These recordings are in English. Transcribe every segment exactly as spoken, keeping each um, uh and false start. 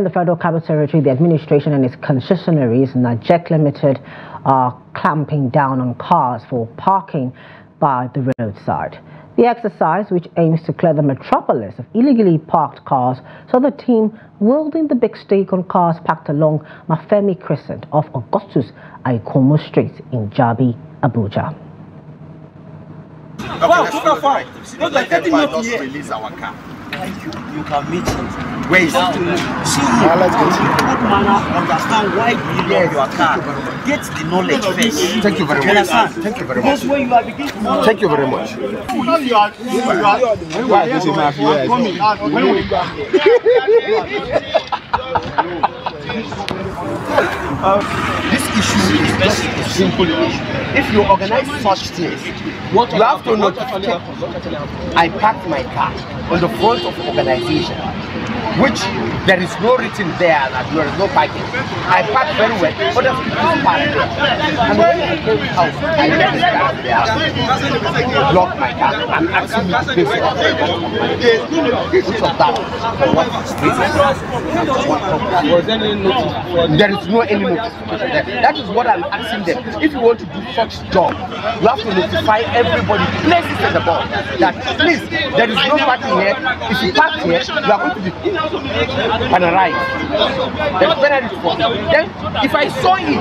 In the Federal Capital Territory, the administration and its concessionaries, NAJEC Limited, are clamping down on cars for parking by the roadside. The exercise, which aims to clear the metropolis of illegally parked cars, saw the team wielding the big stick on cars parked along Mafemi Crescent off Augustus Aikomo Street in Jabi, Abuja. Okay, wow, super fine. Not like thirty minutes here. Release our car. You, you can meet it. Where is it? See you. Good manner. Understand why you love your car. Get the knowledge first. Thank you very much. Thank you very much. That's where you are beginning. Thank you very much. You are. Why this is my fear? When we go. This issue is just a simple issue. If you organize such things, what you have to notice. I parked my car on the front of the organization, which there is no written there that there is no parking. I parked very well, but the people park there. And when I came out, I left the car there, blocked my car, and actually based on the which of that what is this? There is no any notification there. That is what I'm asking them. If you want to do such job, you have to notify everybody, place it at the board that please, there is no parking here. If you park here, you are going to be penalized. There is penalty for it. Then, if I saw it,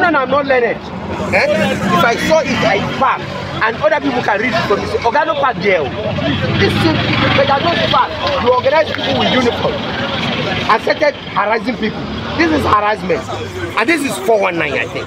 no, no, I'm not learned. Eh? If I saw it, I park, and other people can read it from me. Organo park there. This thing, but I don't park. You organize people with uniform and started harassing people. This is harassment, and this is four one nine, I think.